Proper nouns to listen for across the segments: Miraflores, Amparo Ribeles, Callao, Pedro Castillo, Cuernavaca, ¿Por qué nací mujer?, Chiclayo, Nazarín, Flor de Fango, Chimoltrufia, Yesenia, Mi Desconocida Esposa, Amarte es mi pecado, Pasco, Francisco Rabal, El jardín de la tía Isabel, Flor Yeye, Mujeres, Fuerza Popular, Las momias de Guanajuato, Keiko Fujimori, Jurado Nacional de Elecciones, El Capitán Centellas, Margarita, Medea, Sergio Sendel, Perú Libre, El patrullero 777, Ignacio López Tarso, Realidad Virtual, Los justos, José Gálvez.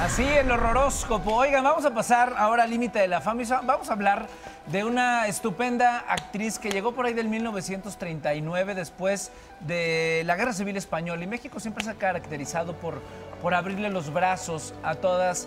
Así, el horroróscopo. Oigan, vamos a pasar ahora al límite de la fama. Vamos a hablar de una estupenda actriz que llegó por ahí del 1939, después de la Guerra Civil Española. Y México siempre se ha caracterizado por abrirle los brazos a todas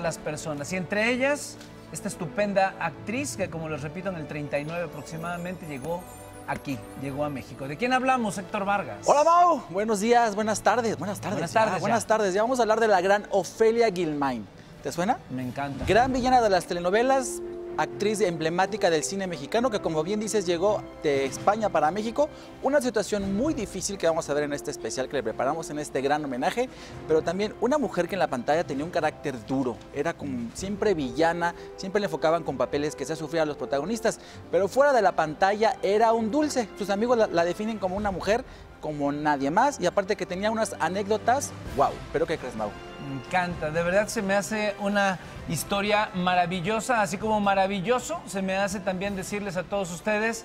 las personas. Y entre ellas, esta estupenda actriz que, como les repito, en el 39 aproximadamente llegó aquí, llegó a México. ¿De quién hablamos, Héctor Vargas? Hola, Mau. Buenos días, buenas tardes. Buenas tardes. Ya vamos a hablar de la gran Ofelia Guilmáin. ¿Te suena? Me encanta. Gran villana de las telenovelas, actriz emblemática del cine mexicano que, como bien dices, llegó de España para México. Una situación muy difícil que vamos a ver en este especial que le preparamos en este gran homenaje, pero también una mujer que en la pantalla tenía un carácter duro, era como siempre villana, siempre le enfocaban con papeles que se sufrían a los protagonistas, pero fuera de la pantalla era un dulce. Sus amigos la definen como una mujer como nadie más, y aparte que tenía unas anécdotas, wow. ¿Pero qué crees, Mau? Me encanta, de verdad se me hace una historia maravillosa, así como maravilloso se me hace también decirles a todos ustedes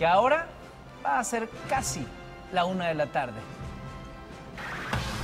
que ahora va a ser casi la 1 de la tarde.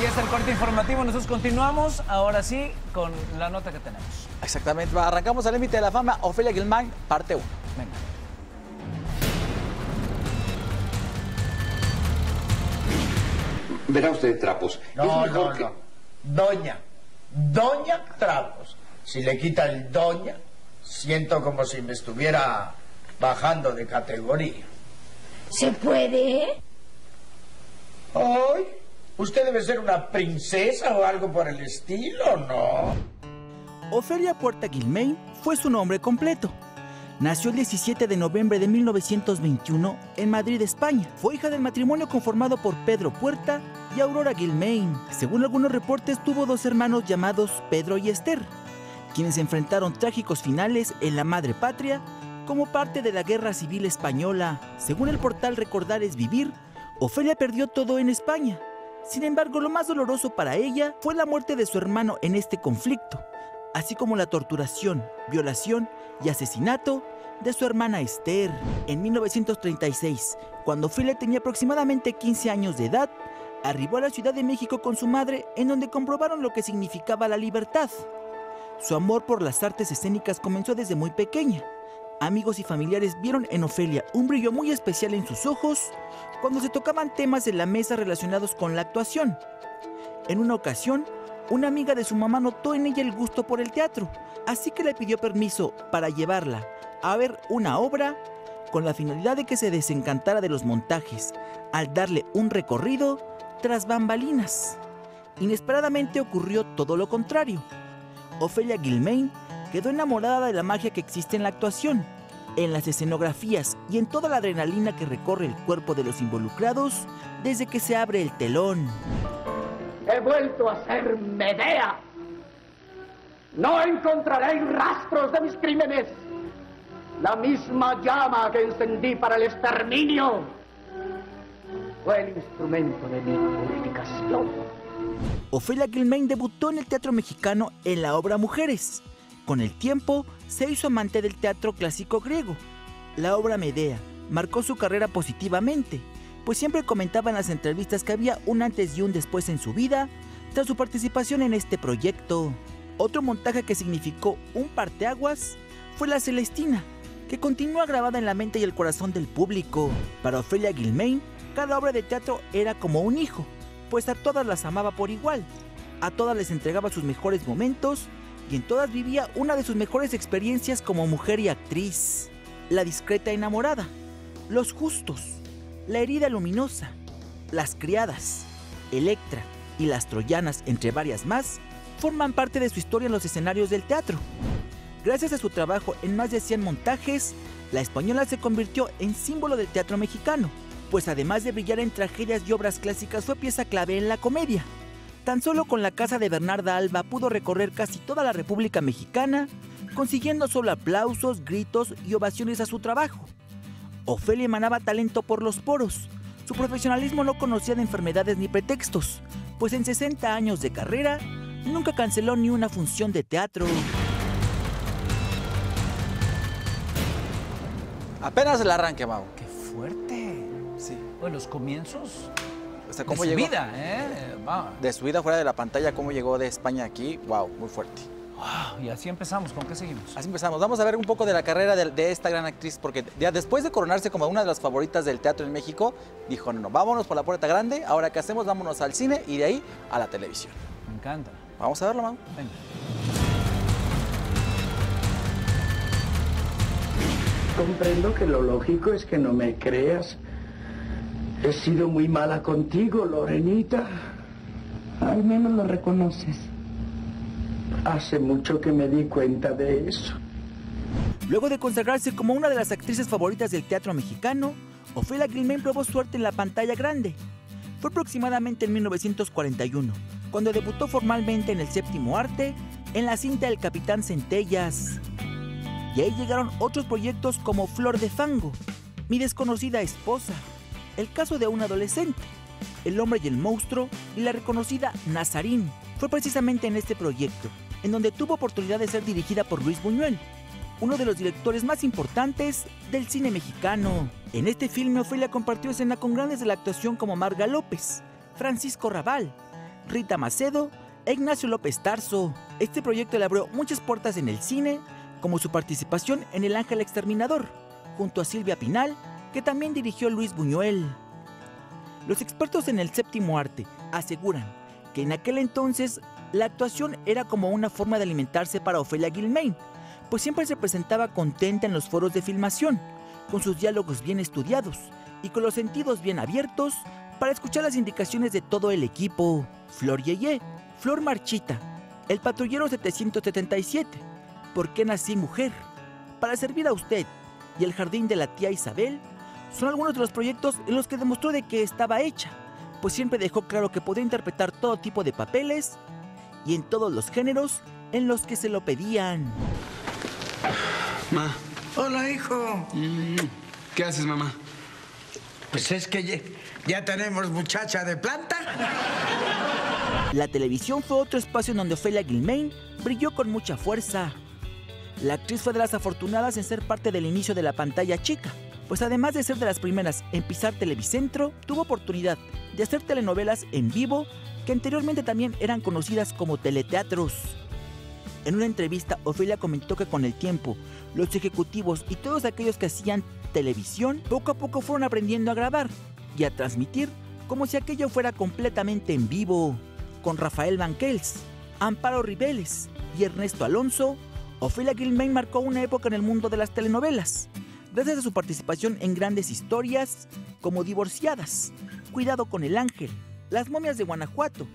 Y es el corte informativo, nosotros continuamos ahora sí con la nota que tenemos. Exactamente, arrancamos al límite de la fama, Ofelia Guilmáin, parte 1. Venga. Verá usted, Trapos. No, es mejor no, que... Doña Trapos. Si le quita el doña, siento como si me estuviera bajando de categoría. ¿Se puede? Ay, usted debe ser una princesa o algo por el estilo, ¿no? Ofelia Puerta Guilmáin fue su nombre completo. Nació el 17 de noviembre de 1921 en Madrid, España. Fue hija del matrimonio conformado por Pedro Puerta y Aurora Guilmáin. Según algunos reportes, tuvo 2 hermanos llamados Pedro y Esther, quienes enfrentaron trágicos finales en la madre patria como parte de la Guerra Civil Española. Según el portal Recordar es Vivir, Ofelia perdió todo en España. Sin embargo, lo más doloroso para ella fue la muerte de su hermano en este conflicto, así como la torturación, violación y asesinato de su hermana Esther. En 1936, cuando Ofelia tenía aproximadamente 15 años de edad, arribó a la Ciudad de México con su madre, en donde comprobaron lo que significaba la libertad. Su amor por las artes escénicas comenzó desde muy pequeña. Amigos y familiares vieron en Ofelia un brillo muy especial en sus ojos cuando se tocaban temas en la mesa relacionados con la actuación. En una ocasión, una amiga de su mamá notó en ella el gusto por el teatro, así que le pidió permiso para llevarla a ver una obra con la finalidad de que se desencantara de los montajes al darle un recorrido tras bambalinas. Inesperadamente ocurrió todo lo contrario. Ofelia Guilmáin quedó enamorada de la magia que existe en la actuación, en las escenografías y en toda la adrenalina que recorre el cuerpo de los involucrados desde que se abre el telón. He vuelto a ser Medea. No encontraréis rastros de mis crímenes. La misma llama que encendí para el exterminio fue el instrumento de mi purificación. Ofelia Guilmáin debutó en el teatro mexicano en la obra Mujeres. Con el tiempo se hizo amante del teatro clásico griego. La obra Medea marcó su carrera positivamente, pues siempre comentaba en las entrevistas que había un antes y un después en su vida tras su participación en este proyecto. Otro montaje que significó un parteaguas fue La Celestina, que continúa grabada en la mente y el corazón del público. Para Ofelia Guilmáin, cada obra de teatro era como un hijo, pues a todas las amaba por igual, a todas les entregaba sus mejores momentos y en todas vivía una de sus mejores experiencias como mujer y actriz. La discreta enamorada, Los justos, La herida luminosa, Las criadas, Electra y Las troyanas, entre varias más, forman parte de su historia en los escenarios del teatro. Gracias a su trabajo en más de 100 montajes, la española se convirtió en símbolo del teatro mexicano, pues además de brillar en tragedias y obras clásicas, fue pieza clave en la comedia. Tan solo con La casa de Bernarda Alba pudo recorrer casi toda la República Mexicana, consiguiendo solo aplausos, gritos y ovaciones a su trabajo. Ofelia emanaba talento por los poros. Su profesionalismo no conocía de enfermedades ni pretextos, pues en 60 años de carrera nunca canceló ni una función de teatro. Apenas el arranque, Mau. ¡Qué fuerte! Sí. Bueno, los comienzos... sea, ¿cómo llegó? De su vida, ¿eh? Wow. De su vida fuera de la pantalla, cómo llegó de España aquí, wow, muy fuerte. Wow, y así empezamos, ¿con qué seguimos? Así empezamos, vamos a ver un poco de la carrera de esta gran actriz, porque ya después de coronarse como una de las favoritas del teatro en México, dijo, no, no, vámonos por la puerta grande, ahora qué hacemos, vámonos al cine y de ahí a la televisión. Me encanta. Vamos a verlo, Mau. Venga. Comprendo que lo lógico es que no me creas. He sido muy mala contigo, Lorenita. Al menos lo reconoces. Hace mucho que me di cuenta de eso. Luego de consagrarse como una de las actrices favoritas del teatro mexicano, Ofelia Guilmáin probó suerte en la pantalla grande. Fue aproximadamente en 1941, cuando debutó formalmente en el séptimo arte, en la cinta El Capitán Centellas. Y ahí llegaron otros proyectos como Flor de Fango, Mi Desconocida Esposa, El Caso de un Adolescente, El Hombre y el Monstruo y la reconocida Nazarín. Fue precisamente en este proyecto en donde tuvo oportunidad de ser dirigida por Luis Buñuel, uno de los directores más importantes del cine mexicano. En este filme, Ofelia compartió escena con grandes de la actuación como Marga López, Francisco Rabal, Rita Macedo e Ignacio López Tarso. Este proyecto le abrió muchas puertas en el cine, como su participación en El Ángel Exterminador, junto a Silvia Pinal, que también dirigió Luis Buñuel. Los expertos en el séptimo arte aseguran que en aquel entonces la actuación era como una forma de alimentarse para Ofelia Guilmáin, pues siempre se presentaba contenta en los foros de filmación, con sus diálogos bien estudiados y con los sentidos bien abiertos para escuchar las indicaciones de todo el equipo. Flor Yeye, Flor Marchita, El Patrullero 777, ¿Por qué nací mujer?, Para servir a usted y El Jardín de la tía Isabel son algunos de los proyectos en los que demostró de que estaba hecha, pues siempre dejó claro que podía interpretar todo tipo de papeles y en todos los géneros en los que se lo pedían. Ma. Hola, hijo. ¿Qué haces, mamá? Pues es que ya tenemos muchacha de planta. La televisión fue otro espacio en donde Ofelia Guilmáin brilló con mucha fuerza. La actriz fue de las afortunadas en ser parte del inicio de la pantalla chica, pues además de ser de las primeras en pisar Televicentro, tuvo oportunidad de hacer telenovelas en vivo que anteriormente también eran conocidas como teleteatros. En una entrevista, Ofelia comentó que con el tiempo, los ejecutivos y todos aquellos que hacían televisión poco a poco fueron aprendiendo a grabar y a transmitir como si aquello fuera completamente en vivo. Con Rafael Banquels, Amparo Ribeles y Ernesto Alonso, Ofelia Guilmáin marcó una época en el mundo de las telenovelas, gracias a su participación en grandes historias como Divorciadas, Cuidado con el Ángel, Las Momias de Guanajuato,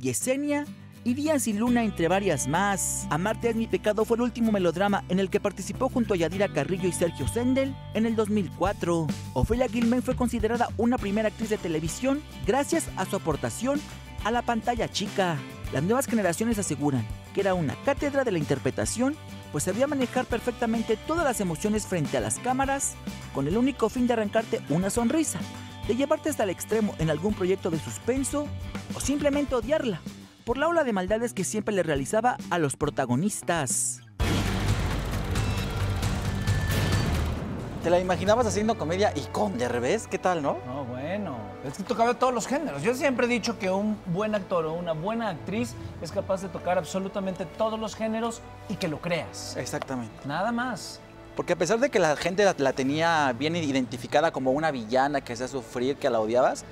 Yesenia y Días y Luna, entre varias más. Amarte es mi pecado fue el último melodrama en el que participó junto a Yadira Carrillo y Sergio Sendel en el 2004. Ofelia Guilmáin fue considerada una primera actriz de televisión gracias a su aportación a la pantalla chica. Las nuevas generaciones aseguran que era una cátedra de la interpretación, pues sabía manejar perfectamente todas las emociones frente a las cámaras, con el único fin de arrancarte una sonrisa, de llevarte hasta el extremo en algún proyecto de suspenso o simplemente odiarla por la ola de maldades que siempre le realizaba a los protagonistas. ¿Te la imaginabas haciendo comedia y con de revés? ¿Qué tal, no? No, bueno, es que tocaba todos los géneros. Yo siempre he dicho que un buen actor o una buena actriz es capaz de tocar absolutamente todos los géneros y que lo creas. Exactamente. Nada más. Porque a pesar de que la gente la tenía bien identificada como una villana que hacía sufrir, que la odiabas,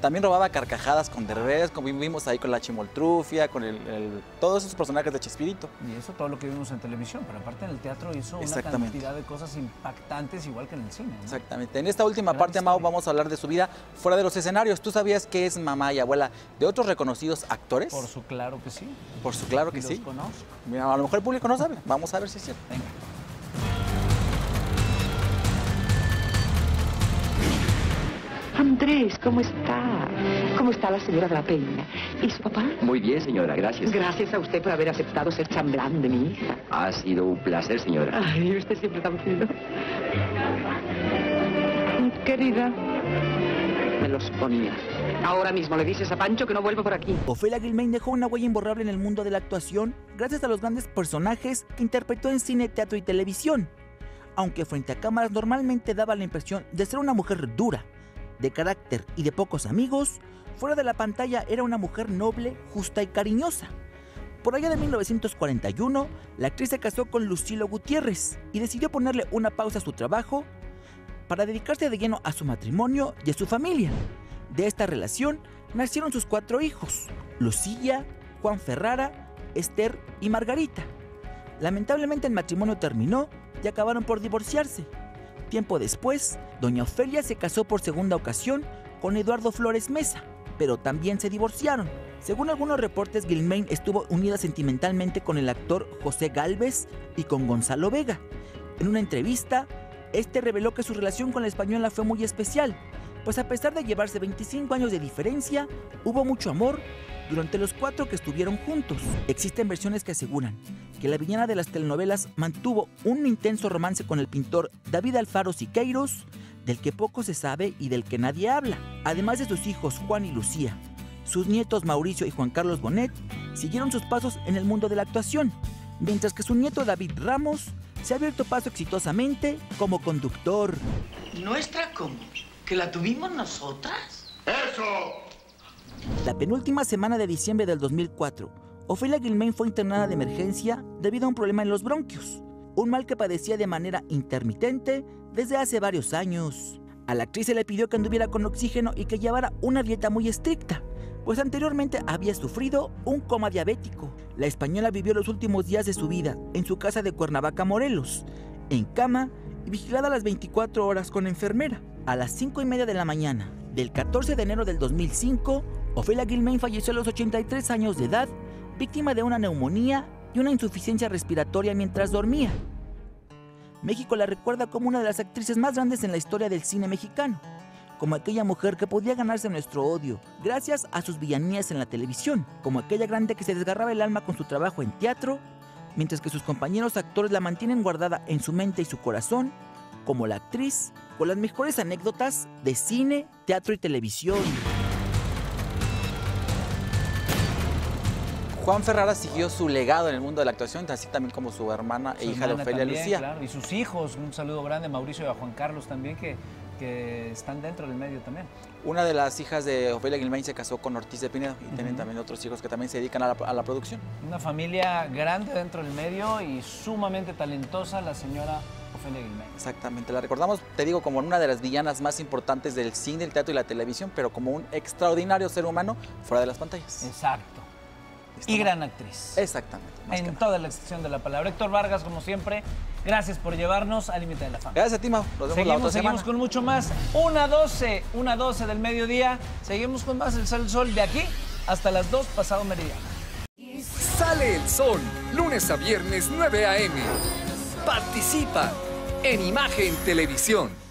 también robaba carcajadas con Derbez, como vimos ahí con la Chimoltrufia, con todos esos personajes de Chespirito. Y eso todo lo que vimos en televisión, pero aparte en el teatro hizo una cantidad de cosas impactantes, igual que en el cine, ¿no? Exactamente. En esta última parte, Mau, vamos a hablar de su vida fuera de los escenarios. ¿Tú sabías que es mamá y abuela de otros reconocidos actores? Por su claro que sí. Por su claro que sí. Los conozco. Mira, a lo mejor el público no sabe. Vamos a ver si es cierto. Venga. Andrés, ¿cómo está? ¿Cómo está la señora de la Peña? ¿Y su papá? Muy bien, señora, gracias. Gracias a usted por haber aceptado ser chambelán de mi hija. Ha sido un placer, señora. Ay, usted siempre tan fino. Querida, me los ponía. Ahora mismo le dices a Pancho que no vuelva por aquí. Ofelia Guilmáin dejó una huella imborrable en el mundo de la actuación gracias a los grandes personajes que interpretó en cine, teatro y televisión. Aunque frente a cámaras normalmente daba la impresión de ser una mujer dura, de carácter y de pocos amigos, fuera de la pantalla era una mujer noble, justa y cariñosa. Por allá de 1941, la actriz se casó con Lucilo Gutiérrez y decidió ponerle una pausa a su trabajo para dedicarse de lleno a su matrimonio y a su familia. De esta relación nacieron sus 4 hijos, Lucía, Juan Ferrara, Esther y Margarita. Lamentablemente el matrimonio terminó y acabaron por divorciarse. Tiempo después, doña Ofelia se casó por segunda ocasión con Eduardo Flores Mesa, pero también se divorciaron. Según algunos reportes, Guilmáin estuvo unida sentimentalmente con el actor José Gálvez y con Gonzalo Vega. En una entrevista, este reveló que su relación con la española fue muy especial, pues a pesar de llevarse 25 años de diferencia, hubo mucho amor durante los 4 que estuvieron juntos. Existen versiones que aseguran que la villana de las telenovelas mantuvo un intenso romance con el pintor David Alfaro Siqueiros, del que poco se sabe y del que nadie habla. Además de sus hijos Juan y Lucía, sus nietos Mauricio y Juan Carlos Bonet siguieron sus pasos en el mundo de la actuación, mientras que su nieto David Ramos se ha abierto paso exitosamente como conductor. ¿Nuestra cómo? ¿Que la tuvimos nosotras? ¡Eso! La penúltima semana de diciembre del 2004, Ofelia Guilmáin fue internada de emergencia debido a un problema en los bronquios, un mal que padecía de manera intermitente desde hace varios años. A la actriz se le pidió que anduviera con oxígeno y que llevara una dieta muy estricta, pues anteriormente había sufrido un coma diabético. La española vivió los últimos días de su vida en su casa de Cuernavaca, Morelos, en cama y vigilada las 24 horas con enfermera. A las 5:30 de la mañana del 14 de enero del 2005, Ofelia Guilmáin falleció a los 83 años de edad, víctima de una neumonía y una insuficiencia respiratoria mientras dormía. México la recuerda como una de las actrices más grandes en la historia del cine mexicano, como aquella mujer que podía ganarse nuestro odio gracias a sus villanías en la televisión, como aquella grande que se desgarraba el alma con su trabajo en teatro, mientras que sus compañeros actores la mantienen guardada en su mente y su corazón, como la actriz con las mejores anécdotas de cine, teatro y televisión. Juan Ferrara siguió su legado en el mundo de la actuación, así también como su hermana e hija de Ofelia Lucía. Claro. Y sus hijos, un saludo grande a Mauricio y a Juan Carlos también, que están dentro del medio también. Una de las hijas de Ofelia Guilmáin se casó con Ortiz de Pinedo y tienen también otros hijos que también se dedican a la producción. Una familia grande dentro del medio y sumamente talentosa la señora Ofelia Guilmáin. Exactamente, la recordamos, te digo, como una de las villanas más importantes del cine, el teatro y la televisión, pero como un extraordinario ser humano fuera de las pantallas. Exacto. Y gran actriz. Exactamente. En toda la extensión de la palabra. Héctor Vargas, como siempre, gracias por llevarnos al límite de la fama. Gracias a ti, Mau. Nos vemos la otra semana. Seguimos con mucho más. 1:12 del mediodía. Seguimos con más El Sale el Sol de aquí hasta las 2 pasado meridiano. Sale el Sol, lunes a viernes 9 a.m. Participa en Imagen Televisión.